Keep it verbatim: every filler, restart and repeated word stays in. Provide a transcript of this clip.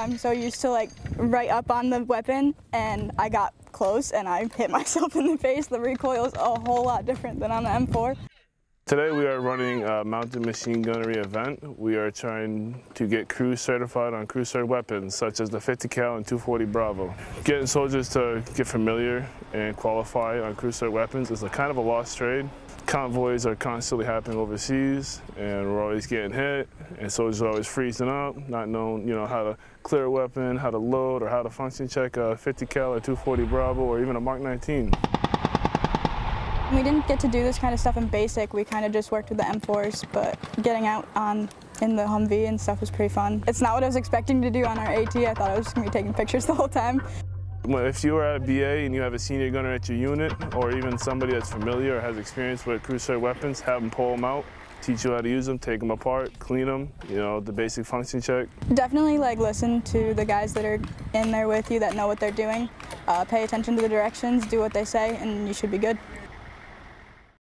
I'm so used to like right up on the weapon, and I got close and I hit myself in the face. The recoil is a whole lot different than on the M four. Today we are running a mounted machine gunnery event. We are trying to get crews certified on crew-cert weapons such as the fifty cal and two forty Bravo. Getting soldiers to get familiar and qualify on crew-cert weapons is a kind of a lost trade. Convoys are constantly happening overseas, and we're always getting hit, and soldiers are always freezing up, not knowing, you know, how to clear a weapon, how to load, or how to function check a fifty cal or two forty Bravo or even a Mark nineteen. We didn't get to do this kind of stuff in basic. We kind of just worked with the M fours, but getting out on in the Humvee and stuff was pretty fun. It's not what I was expecting to do on our A T. I thought I was just going to be taking pictures the whole time. If you are at a B A and you have a senior gunner at your unit, or even somebody that's familiar or has experience with crew-cert weapons, have them pull them out, teach you how to use them, take them apart, clean them, you know, the basic function check. Definitely like listen to the guys that are in there with you that know what they're doing. Uh, pay attention to the directions, do what they say, and you should be good.